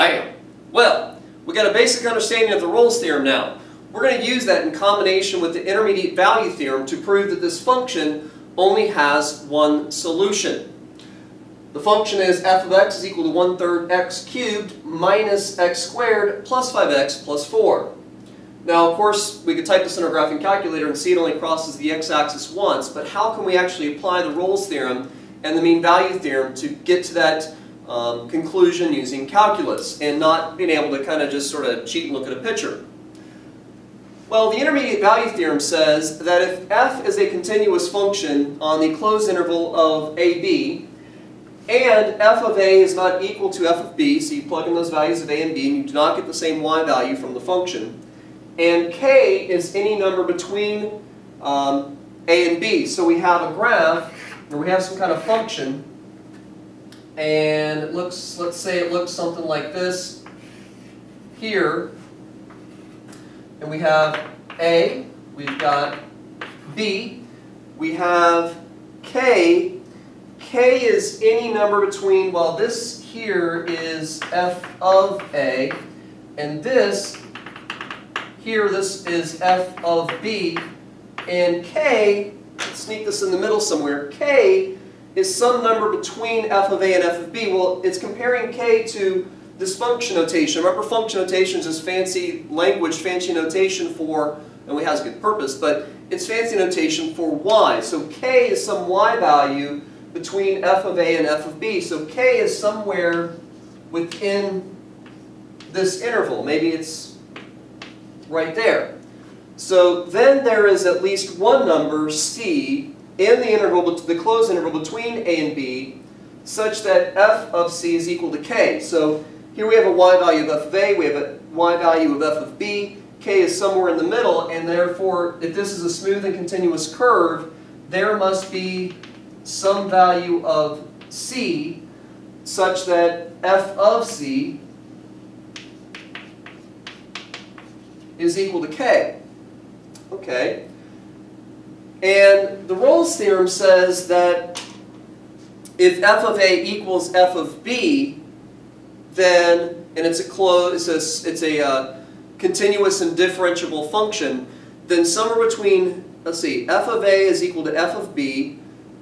Bam! Well, we got a basic understanding of the Rolle's theorem now. We're going to use that in combination with the intermediate value theorem to prove that this function only has one solution. The function is f of x is equal to 1/3 x cubed minus x squared plus 5x plus 4. Now, of course, we could type this in our graphing calculator and see it only crosses the x-axis once, but how can we actually apply the Rolle's theorem and the mean value theorem to get to that conclusion using calculus and not being able to kind of just sort of cheat and look at a picture? Well, the intermediate value theorem says that if f is a continuous function on the closed interval of a,b, and f of a is not equal to f of b, so you plug in those values of a and b and you do not get the same y value from the function, and k is any number between a and b. So we have a graph, or we have some kind of function, and it looks, let's say it looks something like this here, and we have a, we've got b, we have k, k is any number between, well, this here is f of a, and this here, this is f of b, and k, let's sneak this in the middle somewhere, k is some number between f of a and f of b. Well, it's comparing k to this function notation. Remember, function notation is this fancy language, fancy notation for, and it has a good purpose, but it's fancy notation for y. So k is some y value between f of a and f of b. So k is somewhere within this interval. Maybe it's right there. So then there is at least one number, c, in the interval, the closed interval between a and b, such that f of c is equal to k. So here we have a y value of f of a, we have a y value of f of b, k is somewhere in the middle, and therefore, if this is a smooth and continuous curve, there must be some value of c such that f of c is equal to k. Okay. And the Rolle's theorem says that if f of a equals f of b, then, and it's a continuous and differentiable function, then somewhere between, let's see, f of a is equal to f of b,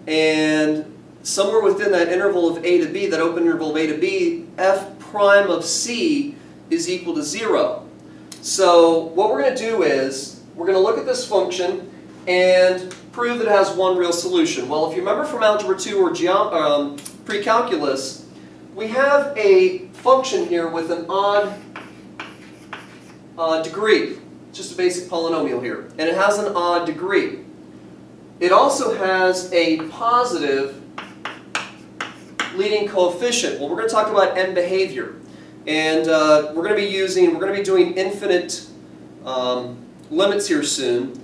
and somewhere within that interval of a to b, that open interval of a to b, f prime of c is equal to 0. So what we're going to do is, we're going to look at this function and prove that it has one real solution. Well, if you remember from Algebra 2 or pre-calculus, we have a function here with an odd degree. It's just a basic polynomial here, and it has an odd degree. It also has a positive leading coefficient. Well, we're going to talk about end behavior, and we're going to be doing infinite limits here soon,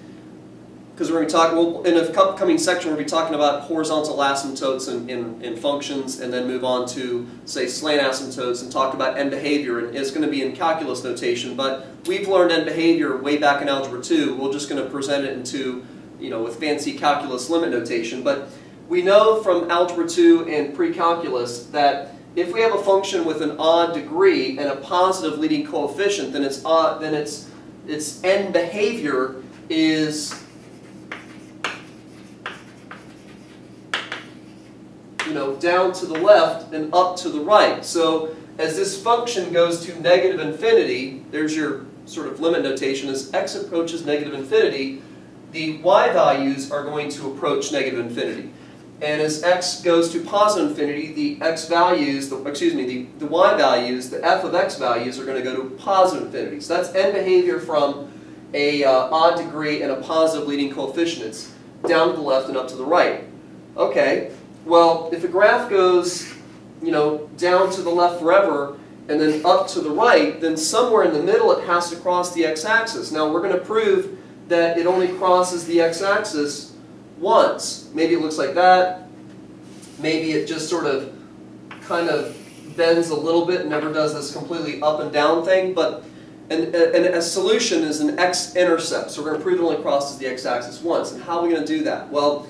because we're going to be talking, in an upcoming section, we'll be talking about horizontal asymptotes in functions, and then move on to, say, slant asymptotes and talk about end behavior. And it's going to be in calculus notation, but we've learned end behavior way back in Algebra 2. We're just going to present it into, you know, with fancy calculus limit notation. But we know from Algebra 2 and pre-calculus that if we have a function with an odd degree and a positive leading coefficient, then its end behavior is, you know, down to the left and up to the right. So as this function goes to negative infinity, there's your sort of limit notation. As x approaches negative infinity, the y values are going to approach negative infinity. And as x goes to positive infinity, the x values, the y values, the f of x values are going to go to positive infinity. So that's end behavior from a odd degree and a positive leading coefficient. It's down to the left and up to the right. Okay. Well, if the graph goes, you know, down to the left forever and then up to the right, then somewhere in the middle it has to cross the x-axis. Now, we're going to prove that it only crosses the x-axis once. Maybe it looks like that. Maybe it just sort of kind of bends a little bit and never does this completely up and down thing. But a solution is an x-intercept. So we're going to prove it only crosses the x-axis once. And how are we going to do that? Well,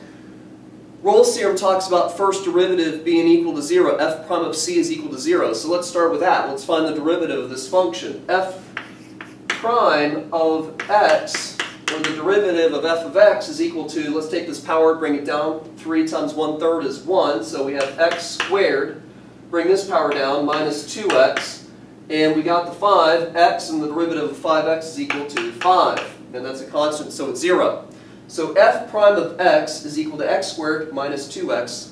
Rolle's theorem talks about first derivative being equal to 0. F prime of c is equal to 0. So let's start with that. Let's find the derivative of this function. F prime of x, or the derivative of f of x, is equal to, let's take this power, bring it down. 3 times 1/3 is 1. So we have x squared. Bring this power down, minus 2x. And we got the 5x, and the derivative of 5x is equal to 5. And that's a constant, so it's 0. So f prime of x is equal to x squared minus 2x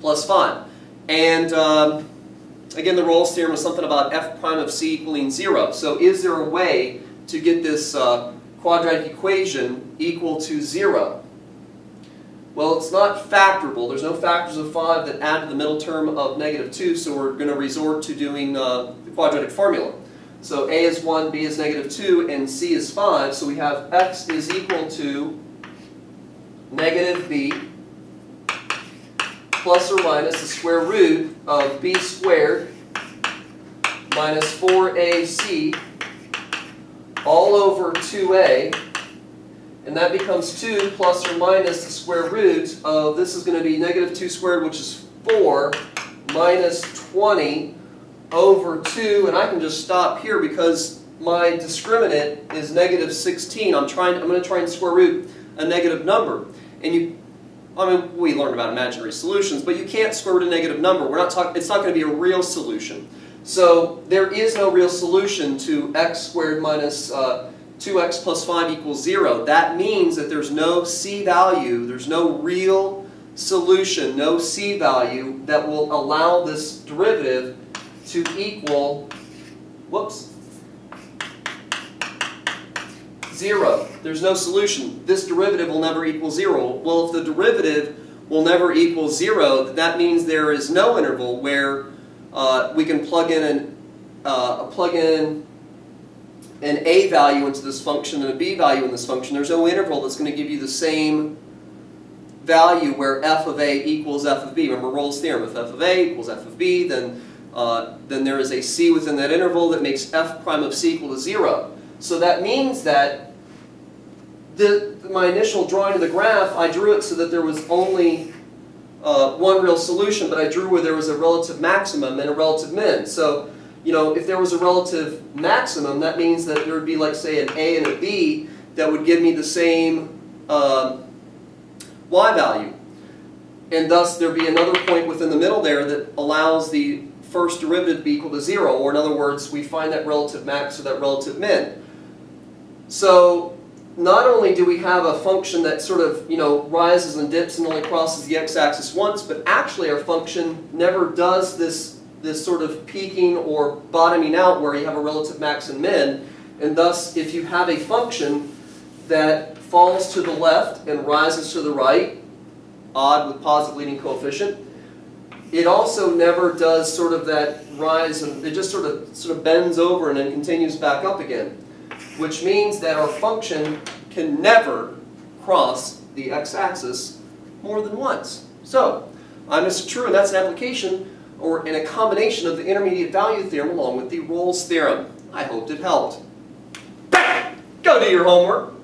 plus 5. And again, the Rolle's theorem was something about f prime of c equaling 0. So is there a way to get this quadratic equation equal to 0? Well, it's not factorable. There's no factors of 5 that add to the middle term of negative 2, so we're going to resort to doing the quadratic formula. So a is 1, b is negative 2, and c is 5. So we have x is equal to negative b plus or minus the square root of b squared minus 4ac all over 2a. And that becomes 2 plus or minus the square root of, this is going to be negative 2 squared, which is 4, minus 20 over 2, and I can just stop here because my discriminant is negative 16. I'm going to try and square root a negative number. And we learned about imaginary solutions, but you can't square root a negative number. It's not going to be a real solution. So there is no real solution to x squared minus 2x plus 5 equals 0. That means that there's no c value, there's no real solution, no c value that will allow this derivative to equal, 0. There's no solution. This derivative will never equal 0. Well, if the derivative will never equal 0, that means there is no interval where we can plug in an a value into this function and a b value in this function. There's no interval that's going to give you the same value where f of a equals f of b. Remember Rolle's theorem. If f of a equals f of b, then there is a c within that interval that makes f prime of c equal to 0. So that means that my initial drawing of the graph, I drew it so that there was only one real solution, but I drew where there was a relative maximum and a relative min. So, you know, if there was a relative maximum, that means that there would be, like, say, an a and a b that would give me the same y value. And thus, there would be another point within the middle there that allows the first derivative to be equal to 0, or in other words, we find that relative max or that relative min. So not only do we have a function that sort of, rises and dips and only crosses the x-axis once, but actually our function never does this sort of peaking or bottoming out where you have a relative max and min, and thus if you have a function that falls to the left and rises to the right, odd with positive leading coefficient, it also never does sort of that rise, and it just sort of bends over and then continues back up again, which means that our function can never cross the x-axis more than once. So I'm Mr. True, and that's an application or in a combination of the intermediate value theorem along with the Rolle's theorem. I hoped it helped. Bam! Go do your homework.